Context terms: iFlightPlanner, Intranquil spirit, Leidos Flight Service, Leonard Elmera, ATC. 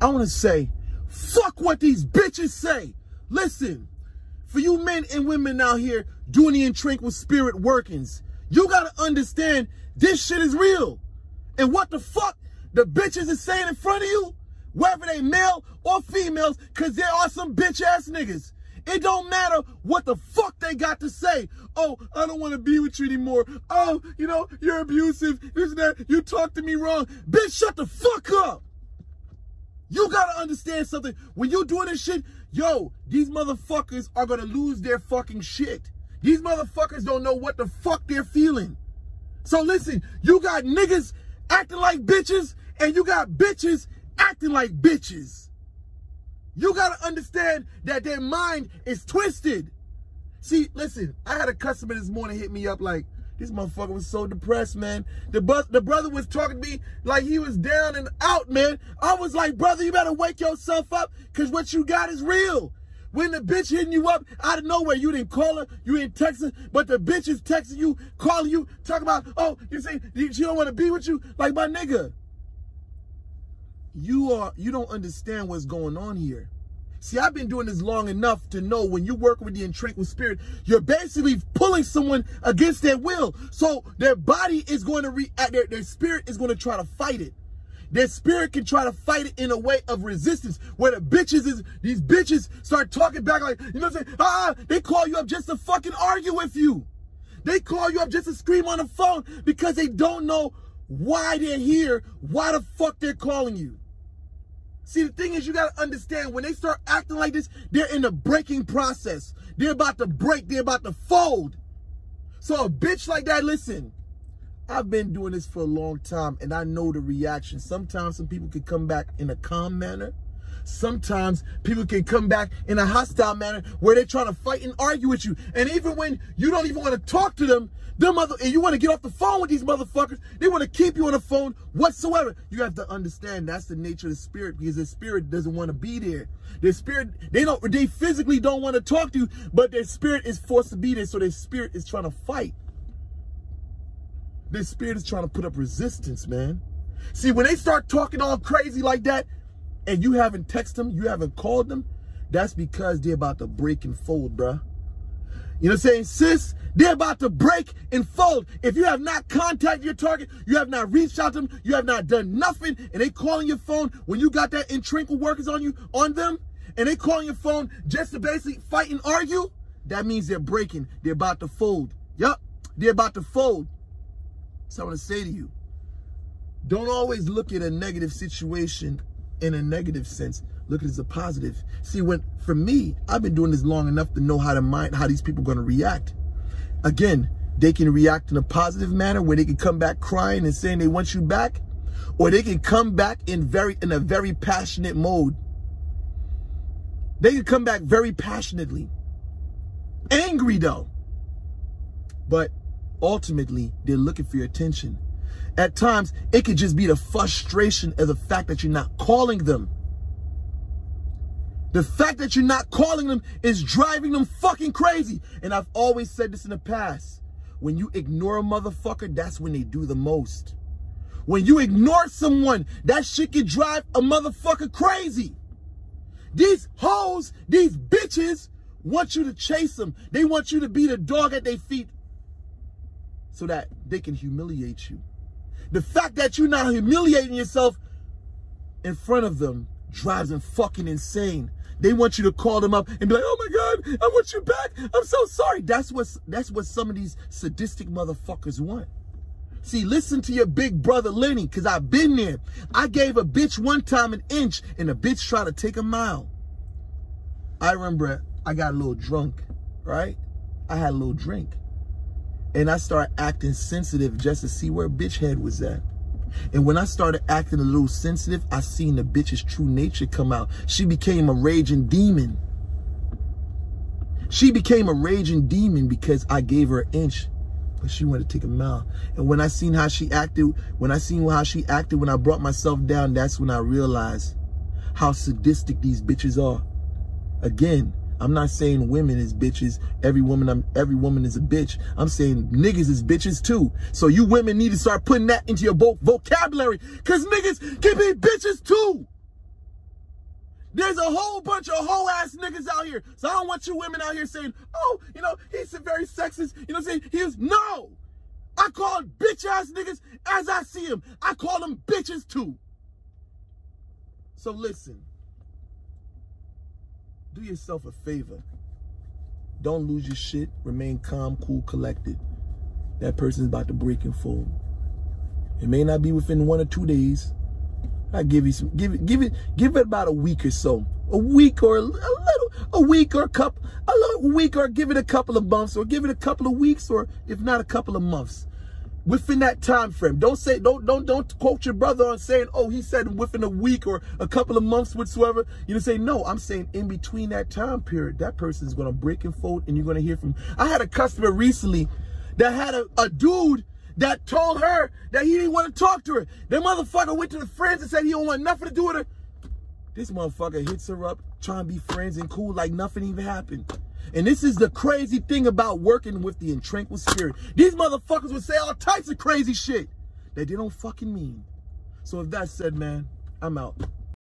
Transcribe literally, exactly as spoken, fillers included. I want to say, fuck what these bitches say. Listen, for you men and women out here doing the Intranquil spirit workings, you got to understand this shit is real. And what the fuck the bitches is saying in front of you, whether they male or females, because there are some bitch ass niggas. It don't matter what the fuck they got to say. Oh, I don't want to be with you anymore. Oh, you know, you're abusive. This and that. You talk to me wrong. Bitch, shut the fuck up. You got to understand something. When you doing this shit, yo, these motherfuckers are going to lose their fucking shit. These motherfuckers don't know what the fuck they're feeling. So listen, you got niggas acting like bitches and you got bitches acting like bitches. You got to understand that their mind is twisted. See, listen, I had a customer this morning hit me up like, this motherfucker was so depressed, man. The, bu the brother was talking to me like he was down and out, man. I was like, brother, you better wake yourself up because what you got is real. When the bitch hitting you up out of nowhere, you didn't call her, you didn't text her, but the bitch is texting you, calling you, talking about, oh, you say she don't want to be with you. Like, my nigga, you are, you don't understand what's going on here. See, I've been doing this long enough to know when you work with the Intranquil spirit, you're basically pulling someone against their will. So their body is going to react, their, their spirit is going to try to fight it. Their spirit can try to fight it in a way of resistance where the bitches is, these bitches start talking back like, you know what I'm saying? Ah, they call you up just to fucking argue with you. They call you up just to scream on the phone because they don't know why they're here, why the fuck they're calling you. See, the thing is, you got to understand, when they start acting like this, they're in the breaking process. They're about to break. They're about to fold. So a bitch like that, listen, I've been doing this for a long time, and I know the reaction. Sometimes some people can come back in a calm manner. Sometimes people can come back in a hostile manner where they're trying to fight and argue with you. And even when you don't even want to talk to them, them other, and you want to get off the phone with these motherfuckers, they want to keep you on the phone whatsoever. You have to understand that's the nature of the spirit, because the spirit doesn't want to be there. Their spirit, they don't, they physically don't want to talk to you, but their spirit is forced to be there, so their spirit is trying to fight. Their spirit is trying to put up resistance, man. See, when they start talking all crazy like that, and you haven't texted them, you haven't called them, that's because they're about to break and fold, bruh. You know what I'm saying? Sis, they're about to break and fold. If you have not contacted your target, you have not reached out to them, you have not done nothing, and they calling your phone when you got that Intranquil workers on you, on them, and they calling your phone just to basically fight and argue, that means they're breaking. They're about to fold. Yup, they're about to fold. So I want to say to you, don't always look at a negative situation in a negative sense. Look at it as a positive. See, when for me, I've been doing this long enough to know how to mind how these people are going to react. Again, they can react in a positive manner where they can come back crying and saying they want you back, or they can come back in very in a very passionate mode. They can come back very passionately, angry though. But ultimately, they're looking for your attention. At times, it could just be the frustration of the fact that you're not calling them. The fact that you're not calling them is driving them fucking crazy. And I've always said this in the past. When you ignore a motherfucker, that's when they do the most. When you ignore someone, that shit can drive a motherfucker crazy. These hoes, these bitches want you to chase them. They want you to be the dog at their feet so that they can humiliate you. The fact that you're not humiliating yourself in front of them drives them fucking insane. They want you to call them up and be like, oh my God, I want you back. I'm so sorry. That's what, that's what some of these sadistic motherfuckers want. See, listen to your big brother Lenny, because I've been there. I gave a bitch one time an inch and a bitch tried to take a mile. I remember I got a little drunk, right? I had a little drink. And I started acting sensitive just to see where bitch head was at. And when I started acting a little sensitive, I seen the bitch's true nature come out. She became a raging demon. She became a raging demon because I gave her an inch, but she wanted to take a mile. And when I seen how she acted, when I seen how she acted, when I brought myself down, that's when I realized how sadistic these bitches are. Again, I'm not saying women is bitches. Every woman, I'm, every woman is a bitch. I'm saying niggas is bitches too. So you women need to start putting that into your vocabulary, because niggas can be bitches too. There's a whole bunch of whole ass niggas out here. So I don't want you women out here saying, oh, you know, he's very sexist. You know what I'm saying? He was, no. I call bitch ass niggas as I see them. I call them bitches too. So listen, do yourself a favor. Don't lose your shit. Remain calm, cool, collected. That person's about to break and fall. It may not be within one or two days. I give you some, give it, give it, give it about a week or so. A week or a little, a week or a couple, a little week or give it a couple of months or give it a couple of weeks or if not a couple of months. Within that time frame. Don't say, don't, don't, don't quote your brother on saying, oh, he said within a week or a couple of months whatsoever. You know, say, no, I'm saying in between that time period, that person is going to break and fold and you're going to hear from. I had a customer recently that had a, a dude that told her that he didn't want to talk to her. That motherfucker went to the friends and said he don't want nothing to do with her. This motherfucker hits her up, trying to be friends and cool like nothing even happened. And this is the crazy thing about working with the Intranquil spirit. These motherfuckers would say all types of crazy shit that they don't fucking mean. So with that said, man, I'm out.